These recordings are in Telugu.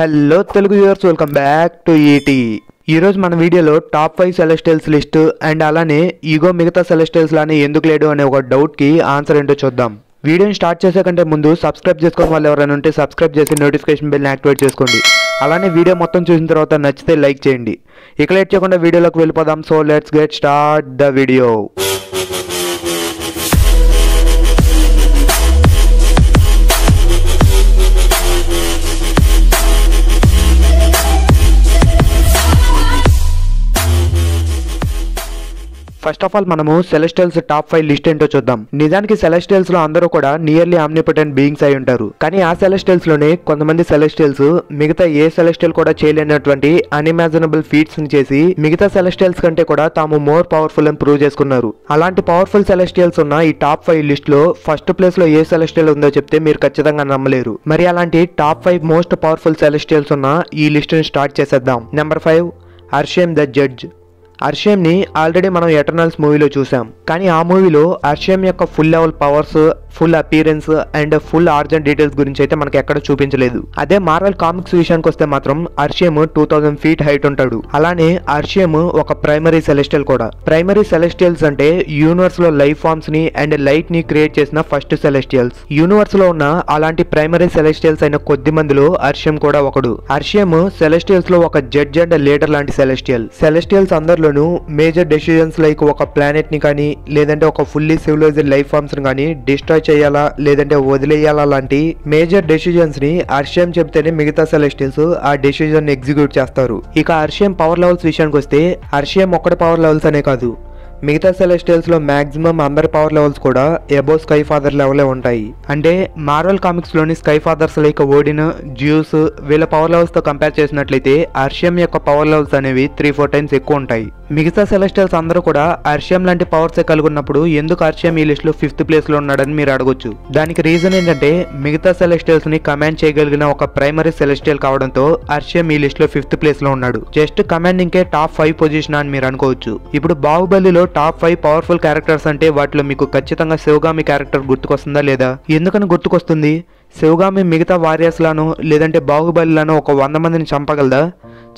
Hello Telugu viewers, welcome back to ET. ఈరోజు మన వీడియోలో టాప్ 5 సెలెస్టియల్స్ లిస్ట్ అండ్ అలానే ఈగో మిగతా సెలెస్టియల్స్ లానే ఎందుకు లేడు అనే ఒక డౌట్కి ఆన్సర్ ఏంటో చూద్దాం. వీడియోని స్టార్ట్ చేసే కంటే ముందు సబ్స్క్రైబ్ చేసుకుని వాళ్ళు ఎవరైనా ఉంటే సబ్స్క్రైబ్ చేసి నోటిఫికేషన్ బిల్ని యాక్టివేట్ చేసుకోండి. అలానే వీడియో మొత్తం చూసిన తర్వాత నచ్చితే లైక్ చేయండి. ఇక లేట్ చేయకుండా వీడియోలోకి వెళ్ళిపోదాం. So let's get start the video. First of all మనము సెలెస్టియల్స్ టాప్ 5 లిస్ట్ ఏంటో చూద్దాం. నిజానికి సెలెస్టియల్స్ లో అందరూ కూడా నియర్లీ ఆమ్నిపటెంట్ బీయింగ్స్ అయి ఉంటారు, కానీ ఆ సెలెస్టియల్స్ లోనే కొంతమంది సెలెస్టియల్స్ మిగతా ఏ సెలెస్టియల్ కూడా చేయలేనటువంటి అన్ఇమాజినబుల్ ఫీట్స్ ని చేసి మిగతా సెలెస్టియల్స్ కంటే కూడా తాము మోర్ పవర్ఫుల్ అని ప్రూవ్ చేసుకున్నారు. అలాంటి పవర్ఫుల్ సెలెస్టియల్స్ ఉన్న ఈ టాప్ 5 లిస్ట్ లో ఫస్ట్ ప్లేస్ లో ఏ సెలెస్టియల్ ఉందో చెప్తే మీరు ఖచ్చితంగా నమ్మలేరు. మరి అలాంటి టాప్ 5 మోస్ట్ పవర్ఫుల్ సెలెస్టియల్స్ ఉన్న ఈ లిస్ట్ ని స్టార్ట్ చేసేద్దాం. Number 5, Arishem the judge. Arishem ని ఆల్రెడీ మనం ఎటర్నల్స్ మూవీలో చూసాం, కానీ ఆ మూవీలో అరిషెమ్ యొక్క full level powers, full appearance and full origin details గురించి అయితే మనకి ఎక్కడ చూపించలేదు. అదే మార్వెల్ కామిక్స్ విషయానికి వస్తే మాత్రం అరిషెమ్ 2000 feet హైట్ ఉంటాడు. అలానే అరిషెమ్ ఒక ప్రైమరీ సెలెస్టియల్ కూడా. ప్రైమరీ సెలెస్టియల్స్ అంటే యూనివర్స్ లో లైఫ్ ఫార్మ్స్ ని అండ్ లైట్ ని క్రియేట్ చేసిన ఫస్ట్ సెలెస్టియల్స్. యూనివర్స్ లో ఉన్న అలాంటి ప్రైమరీ సెలెస్టియల్స్ అయిన కొద్ది మందిలో అరిషెమ్ కూడా ఒకడు. అరిషెమ్ సెలెస్టియల్స్ లో ఒక జడ్జ్ అండ్ లీడర్ లాంటి సెలెస్టియల్. సెలెస్టియల్స్ అందరిలో మేజర్ డెసిషన్స్ లైక్ ఒక ప్లానెట్ ని కానీ లేదంటే ఒక ఫుల్లీ సివిలైజ్డ్ లైఫ్ ఫార్మ్స్ ని కానీ డిస్ట్రాయ్ చేయాలా లేదంటే వదిలేయాలా లాంటి మేజర్ డెసిషన్స్ ని అరిషెమ్ చెప్తేనే మిగతా సెలెస్టియల్స్ ఆ డెసిషన్ ని ఎగ్జిక్యూట్ చేస్తారు. ఇక అరిషెమ్ పవర్ లెవెల్స్ విషయానికి వస్తే అరిషెమ్ ఒక్కటి పవర్ లెవెల్స్ అనే కాదు, మిగతా సెలెస్టియల్స్ లో మాక్సిమం అందరి పవర్ లెవెల్స్ కూడా అబౌవ్ స్కై ఫాదర్ లెవెలే ఉంటాయి. అంటే మార్వెల్ కామిక్స్ లోని sky fathers like Odin, Zeus వీళ్ళ పవర్ లెవెల్స్ తో కంపేర్ చేసినట్లయితే అరిషెమ్ యొక్క పవర్ లెవెల్స్ అనేవి 3-4 times ఎక్కువ ఉంటాయి. మిగతా సెలెస్టియల్స్ అందరూ కూడా అరిషెమ్ లాంటి పవర్సే కలుగున్నప్పుడు ఎందుకు అరిషెమ్ ఈ లిస్ట్ లో 5th place లో ఉన్నాడని మీరు అడగొచ్చు. దానికి రీజన్ ఏంటంటే మిగతా సెలెస్టియల్స్ ని కమాండ్ చేయగలిగిన ఒక ప్రైమరీ సెలెస్టియల్ కావడంతో అరిషెమ్ ఈ లిస్ట్ లో 5th place లో ఉన్నాడు. జస్ట్ కమాండింగ్ కే top 5 position అని మీరు అనుకోవచ్చు. ఇప్పుడు బాహుబలిలో top 5 పవర్ఫుల్ క్యారెక్టర్స్ అంటే వాటిలో మీకు ఖచ్చితంగా శివగామి క్యారెక్టర్ గుర్తుకొస్తుందా లేదా? ఎందుకని గుర్తుకొస్తుంది? శివగామి మిగతా వారియర్స్ లాను లేదంటే బాహుబలిలాను ఒక 100 మందిని చంపగలదా?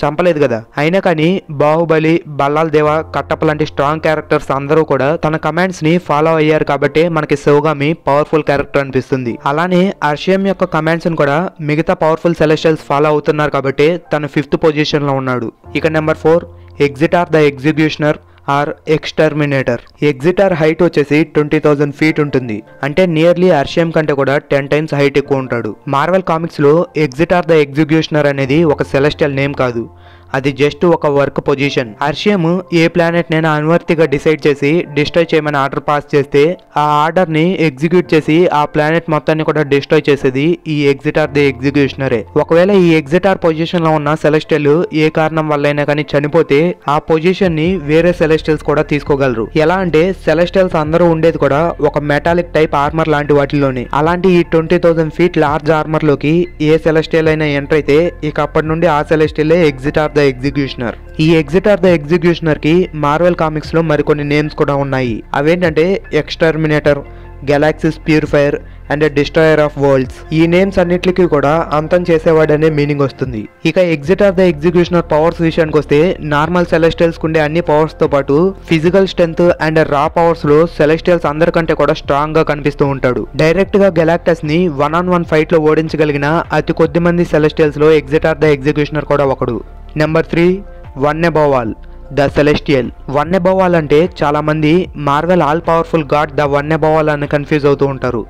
చంపలేదు కదా. అయినా కానీ బాహుబలి, బల్లాల్ దేవ, కట్టప్ప లాంటి స్ట్రాంగ్ క్యారెక్టర్స్ అందరూ కూడా తన కమాండ్స్ ని ఫాలో అయ్యారు కాబట్టి మనకి శివగామి పవర్ఫుల్ క్యారెక్టర్ అనిపిస్తుంది. అలానే అరిషెమ్ యొక్క కమాండ్స్ ని కూడా మిగతా పవర్ఫుల్ సెలెస్టియల్స్ ఫాలో అవుతున్నారు కాబట్టి తను 5th position లో ఉన్నాడు. ఇక number 4, Exitar the executioner or exterminator. Exitar height వచ్చేసి 20,000 feet ఉంటుంది, అంటే నియర్లీ అరిషెమ్ కంటే కూడా 10 times హైట్ ఎక్కువ ఉంటాడు. మార్వెల్ కామిక్స్ లో ఎగ్జిటార్ ద ఎగ్జిక్యూషనర్ అనేది ఒక సెలెస్టియల్ నేమ్ కాదు, అది జస్ట్ ఒక వర్క్ పొజిషన్. అరిషెమ్ ఏ ప్లానెట్ నైనా అనువర్తిగా డిసైడ్ చేసి డిస్ట్రాయ్ చేయమని ఆర్డర్ పాస్ చేస్తే ఆ ఆర్డర్ ని ఎగ్జిక్యూట్ చేసి ఆ ప్లానెట్ మొత్తాన్ని కూడా డిస్ట్రాయ్ చేసేది ఈ ఎగ్జిటార్ ది ఎగ్జిక్యూషనరే. ఒకవేళ ఈ ఎగ్జిటార్ పొజిషన్ లో ఉన్న సెలెస్టియల్ ఏ కారణం వల్లైనా కానీ చనిపోతే ఆ పొజిషన్ ని వేరే సెలెస్టియల్స్ కూడా తీసుకోగలరు. ఎలా అంటే సెలెస్టియల్స్ అందరూ ఉండేది కూడా ఒక మెటాలిక్ టైప్ ఆర్మర్ లాంటి వాటిలోనే. అలాంటి ఈ 20,000 feet లార్జ్ ఆర్మర్ లోకి ఏ సెలెస్టియల్ అయినా ఎంటర్ అయితే ఇక అప్పటి నుండి ఆ సెలెస్టియల్ ఎగ్జిటార్ ఎగ్జిక్యూషనర్. ఈ ఎగ్జిటార్ ద ఎగ్జిక్యూషనర్ కి మార్వెల్ కామిక్స్ లో మరికొన్ని నేమ్స్ కూడా ఉన్నాయి. అవేంటంటే exterminator, galaxies purifier and destroyer of worlds. ఈ నేమ్స్ అన్నిటికీ కూడా అంతం చేసేవాడు అనే మీనింగ్ వస్తుంది. ఇక ఎగ్జిటార్ ద ఎగ్జిక్యూషనర్ పవర్స్ విషయానికి వస్తే నార్మల్ సెలెస్టియల్స్ కుండే అన్ని పవర్స్ తో పాటు physical strength and raw powers లో సెలెస్టియల్స్ అందరికంటే కూడా స్ట్రాంగ్ గా కనిపిస్తూ ఉంటాడు. డైరెక్ట్ గా గెలాక్టస్ ని 1-on-1 ఫైట్ లో ఓడించగలిగిన అతి కొద్ది మంది సెలెస్టియల్స్ లో ఎగ్జిటార్ ద ఎగ్జిక్యూషనర్ కూడా ఒకడు. Number 3, one above all the celestial. One above all అంటే చాలా మంది Marvel all powerful god the one above all అని కన్ఫ్యూజ్ అవుతూ ఉంటారు,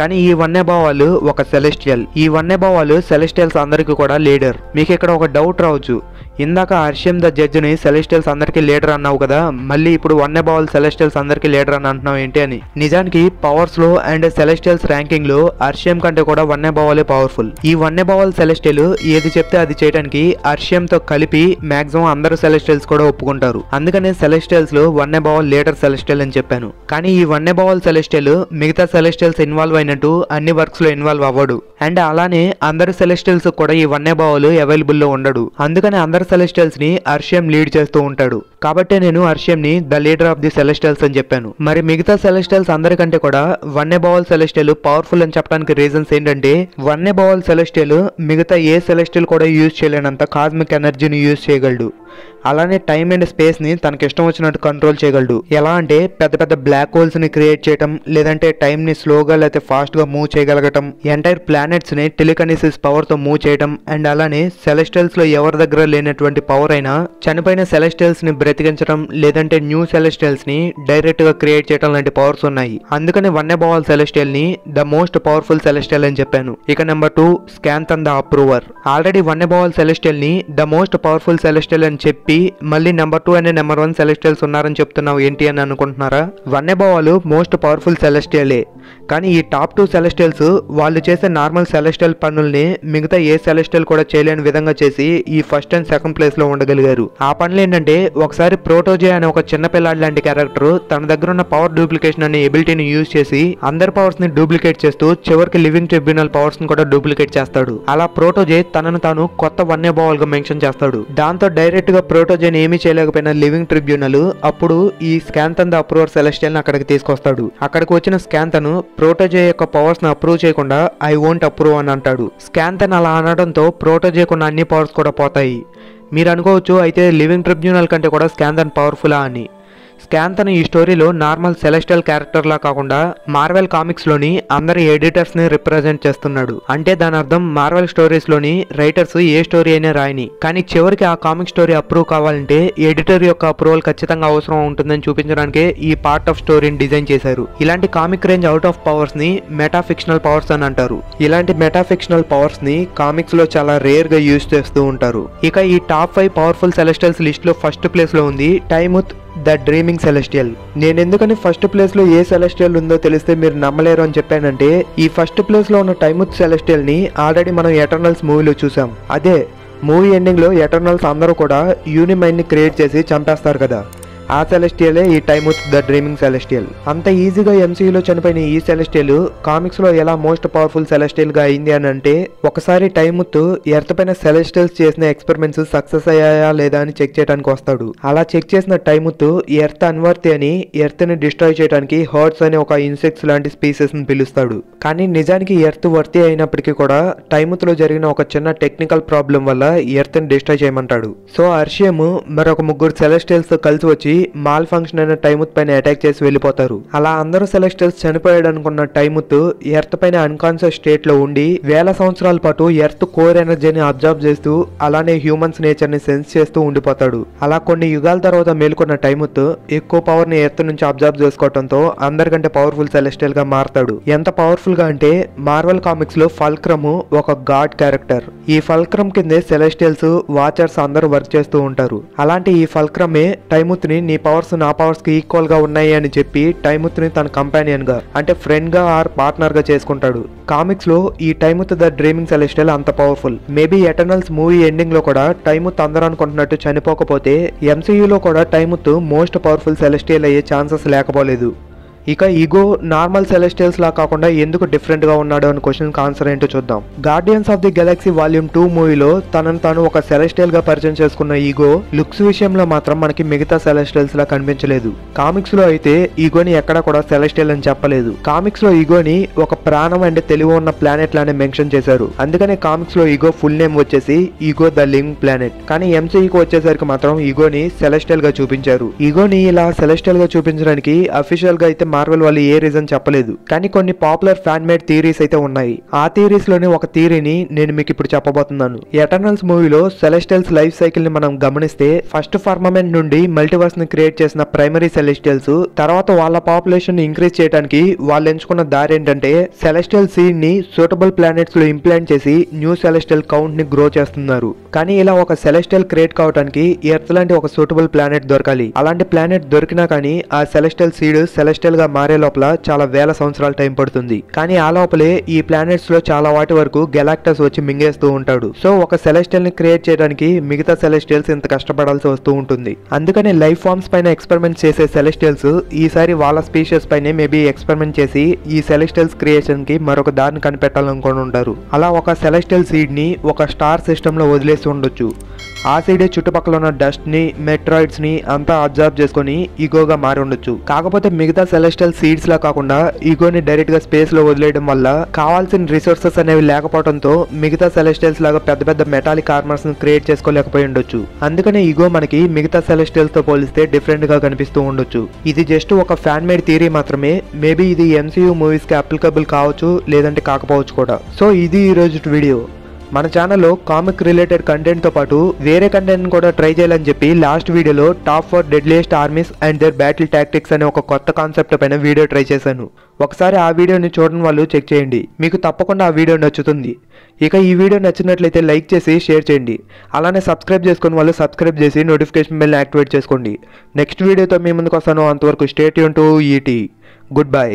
కానీ ఈ వన్ అబౌవ్ ఆల్ ఒక సెలెస్టియల్. ఈ వన్ అబౌవ్ ఆల్ సెలెస్టియల్స్ అందరికీ కూడా లీడర్. మీకు ఇక్కడ ఒక డౌట్ రావచ్చు, ఇందాక అరిషెమ్ ద జడ్జ్ ని సెలెస్టియల్స్ అందరికీ లీడర్ అన్నావు కదా, మళ్ళీ ఇప్పుడు వన్ అబౌవ్ ఆల్ సెలెస్టియల్స్ అందరికీ లీడర్ అని అంటున్నావు ఏంటి అని. నిజానికి పవర్స్ లో అండ్ సెలెస్టియల్స్ ర్యాంకింగ్ లో అరిషెమ్ కంటే కూడా వన్ అబౌవ్ ఆల్ పవర్ఫుల్. ఈ వన్ అబౌవ్ ఆల్ సెలెస్టియల్ ఏది చెప్తే అది చేయడానికి అరిషెమ్ తో కలిపి మాక్సిమం అందరు సెలెస్టియల్స్ కూడా ఒప్పుకుంటారు. అందుకనే సెలెస్టియల్స్ లో one above all leader celestial అని చెప్పాను. కానీ ఈ వన్ అబౌవ్ ఆల్ సెలెస్టియల్ మిగతా సెలెస్టియల్స్ ఇన్వాల్వ్ అయినట్టు అన్ని వర్క్స్ లో ఇన్వాల్వ్ అవ్వడు అండ్ అలానే అందరు సెలెస్టియల్స్ కూడా ఈ వన్ అబౌవ్ ఆల్ అవైలబుల్ లో ఉండడు. అందుకని అందరు సెలెస్టియల్స్ ని అరిషెమ్ లీడ్ చేస్తూ ఉంటాడు. కాబట్టి నేను హర్షం ని the leader of the celestials అని చెప్పాను. మరి మిగతా సెలెస్టియల్స్ అందరికంటే కూడా వన్ ఎబావల్ సెలెస్టియల్ పవర్ఫుల్ అని చెప్పడానికి రీజన్స్ ఏంటంటే, వన్ ఎబావల్ సెలెస్టియల్ మిగతా ఏ సెలెస్టియల్ కూడా యూజ్ చేయలేనంత కాస్మిక్ ఎనర్జీని యూజ్ చేయగలడు. అలానే టైం అండ్ స్పేస్ ని తనకి ఇష్టం వచ్చినట్టు కంట్రోల్ చేయగలడు. ఎలా అంటే పెద్ద పెద్ద బ్లాక్ హోల్స్ ని క్రియేట్ చేయటం, లేదంటే టైం ని స్లోగా లేకపోతే ఫాస్ట్ గా మూవ్ చేయగలగటం, ఎంటైర్ ప్లానెట్స్ ని టెలికనీసిస్ పవర్ తో మూవ్ చేయటం, అండ్ అలానే సెలెస్టియల్స్ లో ఎవరి దగ్గర లేనటువంటి పవర్ అయినా చనిపోయిన సెలెస్టియల్స్ ని బ్రతికించడం, లేదంటే న్యూ సెలెస్టియల్స్ ని డైరెక్ట్ గా క్రియేట్ చేయడం లాంటి పవర్స్ ఉన్నాయి. అందుకని వన్ అబౌల్ సెలెస్టియల్ ని ద మోస్ట్ పవర్ఫుల్ సెలెస్టియల్ అని చెప్పాను. ఇక number 2 Scathan the approver. Already one అబౌల్ celestial ని ద మోస్ట్ పవర్ఫుల్ సెలెస్టియల్ అని చెప్పి మళ్ళీ నెంబర్ 2 అనే నెంబర్ 1 సెలెస్టియల్స్ ఉన్నారని చెప్తున్నావు ఏంటి అని అనుకుంటున్నారా? వన్ అబౌల్ మోస్ట్ పవర్ఫుల్ సెలెస్టియలే, కానీ ఈ టాప్ 2 సెలెస్టియల్స్ వాళ్ళు చేసే నార్మల్ సెలెస్టియల్ పనుల్ని మిగతా ఏ సెలెస్టియల్ కూడా చేయలేని విధంగా చేసి ఈ ఫస్ట్ అండ్ సెకండ్ ప్లేస్ లో ఉండగలిగారు. ఆ పనులు ఏంటంటే, ఒకసారి ప్రోటోజే అనే ఒక చిన్న పిల్లాడి లాంటి క్యారెక్టర్ తన దగ్గర ఉన్న పవర్ డూప్లికేషన్ అనే ఎబిలిటీని యూజ్ చేసి అందరి పవర్స్ ని డూప్లికేట్ చేస్తూ చివరికి లివింగ్ ట్రిబ్యునల్ పవర్స్ ని కూడా డూప్లికేట్ చేస్తాడు. అలా ప్రోటోజే తనను తాను కొత్త వన్య బావల్ గా మెన్షన్ చేస్తాడు. దాంతో డైరెక్ట్ గా ప్రోటోజేని ఏమీ చేయలేకపోయిన లివింగ్ ట్రిబ్యునల్ అప్పుడు ఈ స్కాంతన్ ద అప్రూవర్ సెలెస్టియల్ ని అక్కడికి తీసుకొస్తాడు. అక్కడికి వచ్చిన స్కాంతన్ ప్రోటోజే యొక్క పవర్స్ ని అప్రూవ్ చేయకుండా ఐ వోంట్ అప్రూవ్ అని అంటాడు. స్కాంతన్ అలా అనడంతో ప్రోటోజేకున్న అన్ని పవర్స్ కూడా పోతాయి. మీరు అనుకోవచ్చు అయితే లివింగ్ ట్రిబ్యునల్ కంటే కూడా స్కాంతన్ పవర్ఫులా అని. స్కాంతన్ ఈ స్టోరీలో నార్మల్ సెలెస్టియల్ క్యారెక్టర్లా కాకుండా మార్వెల్ కామిక్స్లోని అందరి ఎడిటర్స్ని రిప్రజెంట్ చేస్తున్నాడు. అంటే దాని అర్థం మార్వెల్ స్టోరీస్లోని రైటర్స్ ఏ స్టోరీ అయినా రాయని, కానీ చివరికి ఆ కామిక్ స్టోరీ అప్రూవ్ కావాలంటే ఎడిటర్ యొక్క అప్రూవల్ ఖచ్చితంగా అవసరం ఉంటుందని చూపించడానికే ఈ పార్ట్ ఆఫ్ స్టోరీని డిజైన్ చేశారు. ఇలాంటి కామిక్ రేంజ్ అవుట్ ఆఫ్ పవర్స్ని మెటాఫిక్షనల్ పవర్స్ అని అంటారు. ఇలాంటి మెటాఫిక్షనల్ పవర్స్ని కామిక్స్లో చాలా రేర్గా యూజ్ చేస్తూ ఉంటారు. ఇక ఈ టాప్ 5 పవర్ఫుల్ సెలెస్టియల్స్ లిస్ట్లో ఫస్ట్ ప్లేస్లో ఉంది టైముత్ ద డ్రీమింగ్ సెలెస్టియల్. నేను ఎందుకని ఫస్ట్ ప్లేస్ లో ఏ సెలెస్టియల్ ఉందో తెలిస్తే మీరు నమ్మలేరు అని చెప్పానంటే, ఈ ఫస్ట్ ప్లేస్ లో ఉన్న టైముత్ సెలెస్టియల్ ని ఆల్రెడీ మనం ఎటర్నల్స్ మూవీలో చూసాం. అదే మూవీ ఎండింగ్ లో ఎటర్నల్స్ అందరూ కూడా యూనిమైండ్ ని క్రియేట్ చేసి చంపేస్తారు కదా, ఆ సెలెస్టియలే ఈ టైముత్ ద డ్రీమింగ్ సెలెస్టియల్. అంత ఈజీగా ఎంసీయూలో చనిపోయిన ఈ సెలెస్టియల్ కామిక్స్ లో ఎలా మోస్ట్ పవర్ఫుల్ సెలెస్టియల్ గా అయింది అని అంటే, ఒకసారి టైముత్ ఎర్త్ పైన సెలెస్టియల్స్ చేసిన ఎక్స్పెరిమెంట్స్ సక్సెస్ అయ్యాయా లేదా అని చెక్ చేయడానికి వస్తాడు. అలా చెక్ చేసిన టైముత్ ఎర్త్ అన్వర్తి అని ఎర్త్ ని డిస్ట్రాయ్ చేయడానికి హర్ట్స్ అనే ఒక ఇన్సెక్ట్స్ లాంటి స్పీసెస్ ని పిలుస్తాడు. కానీ నిజానికి ఎర్త్ వర్తి అయినప్పటికీ కూడా టైముత్ లో జరిగిన ఒక చిన్న టెక్నికల్ ప్రాబ్లం వల్ల ఎర్త్ ని డిస్ట్రాయ్ చేయమంటాడు. సో అరిషేమ్ మరొక ముగ్గురు సెలెస్టియల్స్ తో కలిసి వచ్చి మాల్ ఫంక్షన్ అయిన టైముత్ పైన అటాక్ చేసి వెళ్ళిపోతారు. అలా అందరూ సెలెస్టియల్స్ చనిపోయాడు అనుకున్న టైముత్ ఎర్త్ పైన అన్కాన్షియస్ స్టేట్ లో ఉండి వేల సంవత్సరాల పాటు ఎర్త్ కోర్ ఎనర్జీని అబ్జర్వ్ చేస్తూ అలానే హ్యూమన్స్ నేచర్ ని సెన్స్ చేస్తూ ఉండిపోతాడు. అలా కొన్ని యుగాల తర్వాత మేల్కొన్న టైముత్ ఎక్కువ పవర్ ని ఎర్త్ నుంచి అబ్జర్వ్ చేసుకోవడంతో అందరికంటే పవర్ఫుల్ సెలెస్టియల్ గా మారతాడు. ఎంత పవర్ఫుల్ గా అంటే మార్వెల్ కామిక్స్ లో ఫల్క్రమ్ ఒక గాడ్ క్యారెక్టర్. ఈ ఫల్క్రమ్ కిందే సెలెస్టియల్స్ వాచర్స్ అందరూ వర్క్ చేస్తూ ఉంటారు. అలాంటి ఈ ఫల్క్రమే టైముత్ ని నీ పవర్స్ నా పవర్స్ కి ఈక్వల్ గా ఉన్నాయి అని చెప్పి టైముత్ ని తన కంపానియన్ గా అంటే ఫ్రెండ్ గా ఆర్ పార్ట్నర్ గా చేసుకుంటాడు. కామిక్స్ లో ఈ టైముత్ ద డ్రీమింగ్ సెలెస్టియల్ అంత powerful. Maybe Eternals movie ending లో కూడా టైముత్ అందరూ అనుకుంటున్నట్టు చనిపోకపోతే ఎంసీయూలో కూడా టైముత్ మోస్ట్ పవర్ఫుల్ సెలెస్టియల్ అయ్యే ఛాన్సెస్ లేకపోలేదు. ఇక ఈగో నార్మల్ సెలెస్టియల్స్ లా కాకుండా ఎందుకు డిఫరెంట్ గా ఉన్నాడు అని క్వశ్చన్ ఆన్సర్ ఏంటో చూద్దాం. Guardians of the Galaxy volume 2 మూవీలో తనను తాను ఒక సెలెస్టియల్ గా పరిచయం చేసుకున్న ఈగో లుక్స్ విషయంలో మాత్రం మనకి మిగతా సెలెస్టియల్స్ లా కనిపించలేదు. కామిక్స్ లో అయితే ఈగోని ఎక్కడా కూడా సెలెస్టియల్ అని చెప్పలేదు. కామిక్స్ లో ఈగోని ఒక ప్రాణం అండ్ తెలివి ఉన్న ప్లానెట్ లానే మెన్షన్ చేశారు. అందుకనే కామిక్స్ లో ఈగో ఫుల్ నేమ్ వచ్చేసి ఈగో ద లివింగ్ ప్లానెట్. కానీ ఎంసీయూకి వచ్చేసరికి మాత్రం ఈగోని సెలెస్టియల్ గా చూపించారు. ఈగోని ఇలా సెలెస్టియల్ గా చూపించడానికి అఫీషియల్ గా అయితే మార్వెల్ వాళ్ళు ఏ రీజన్ చెప్పలేదు. కానీ కొన్ని పాపులర్ ఫ్యాన్ మేడ్ థియరీస్ అయితే ఉన్నాయి. ఆ థియరీస్ లోని ఒక థియరీని నేను మీకు ఇప్పుడు చెప్పబోతున్నాను. ఎటర్నల్స్ మూవీలో సెలెస్టియల్స్ లైఫ్ సైకిల్ ని మనం గమనిస్తే ఫస్ట్ ఫార్మమెంట్ నుండి మల్టివర్స్ ని క్రియేట్ చేసిన ప్రైమరీ సెలెస్టియల్స్ తర్వాత వాళ్ళ పాపులేషన్ ని ఇంక్రీజ్ చేయడానికి వాళ్ళు ఎంచుకున్న దారి ఏంటంటే సెలెస్టియల్ సీడ్ ని సూటబుల్ ప్లానెట్స్ లో ఇంప్లాంట్ చేసి న్యూ సెలెస్టియల్ కౌంట్ ని గ్రో చేస్తున్నారు. కానీ ఇలా ఒక సెలెస్టియల్ క్రియేట్ కావడానికి ఎర్త్ లాంటి ఒక సూటబుల్ ప్లానెట్ దొరకాలి. అలాంటి ప్లానెట్ దొరికినా కానీ ఆ సెలెస్టియల్ సీడ్ సెలెస్టియల్ గా మారే లోపల చాలా వేల సంవత్సరాల టైం పడుతుంది. కానీ ఆ లోపలే ఈ ప్లానెట్స్ లో చాలా వాటి వరకు గెలాక్టస్ వచ్చి మింగేస్తూ ఉంటాడు. సో ఒక సెలెస్టియల్ ని క్రియేట్ చేయడానికి మిగతా సెలెస్టియల్స్ ఇంత కష్టపడాల్సి వస్తూ ఉంటుంది. అందుకనే లైఫ్ ఫార్మ్స్ పైన ఎక్స్పెరిమెంట్ చేసే సెలెస్టియల్స్ ఈసారి వాళ్ళ స్పీషియస్ పైనే మేబీ ఎక్స్పెరిమెంట్ చేసి ఈ సెలెస్టియల్స్ క్రియేషన్ కి మరొక దారిని కనిపెట్టాలనుకుంటూ ఉంటారు. అలా ఒక సెలెస్టియల్ సీడ్ ని ఒక స్టార్ సిస్టమ్ లో వదిలేసి ఉండొచ్చు. ఆ సైడే చుట్టుపక్కల ఉన్న డస్ట్ ని మెట్రాయిడ్స్ ని అంతా అబ్జర్వ్ చేసుకుని ఈగోగా మారి ఉండొచ్చు. కాకపోతే మిగతా సెలెస్టియల్ సీడ్స్ లా కాకుండా ఈగోని డైరెక్ట్ గా స్పేస్ లో వదిలేయడం వల్ల కావాల్సిన రిసోర్సెస్ అనేవి లేకపోవడంతో మిగతా సెలెస్టియల్స్ లాగా పెద్ద పెద్ద మెటాలిక్ ఆర్మర్స్ ను క్రియేట్ చేసుకోలేకపోయి ఉండొచ్చు. అందుకనే ఈగో మనకి మిగతా సెలెస్టియల్స్ తో పోలిస్తే డిఫరెంట్ గా కనిపిస్తూ ఉండొచ్చు. ఇది జస్ట్ ఒక ఫ్యాన్ మేడ్ థియరీ మాత్రమే. మేబీ ఇది ఎంసీయూ మూవీస్ కి అప్లికబుల్ కావచ్చు, లేదంటే కాకపోవచ్చు కూడా. సో ఇది ఈ రోజు వీడియో. మన ఛానల్లో కామిక్ రిలేటెడ్ కంటెంట్తో పాటు వేరే కంటెంట్ కూడా ట్రై చేయాలని చెప్పి లాస్ట్ వీడియోలో top 4 deadliest armies and their battle tactics అనే ఒక కొత్త కాన్సెప్ట్ పైన వీడియో ట్రై చేశాను. ఒకసారి ఆ వీడియోని చూడని వాళ్ళు చెక్ చేయండి, మీకు తప్పకుండా ఆ వీడియో నచ్చుతుంది. ఇక ఈ వీడియో నచ్చినట్లయితే లైక్ చేసి షేర్ చేయండి. అలానే సబ్స్క్రైబ్ చేసుకుని వాళ్ళు సబ్స్క్రైబ్ చేసి నోటిఫికేషన్ బెల్ని యాక్టివేట్ చేసుకోండి. నెక్స్ట్ వీడియోతో మీ ముందుకు వస్తాను. అంతవరకు stay tune to ET. Good by.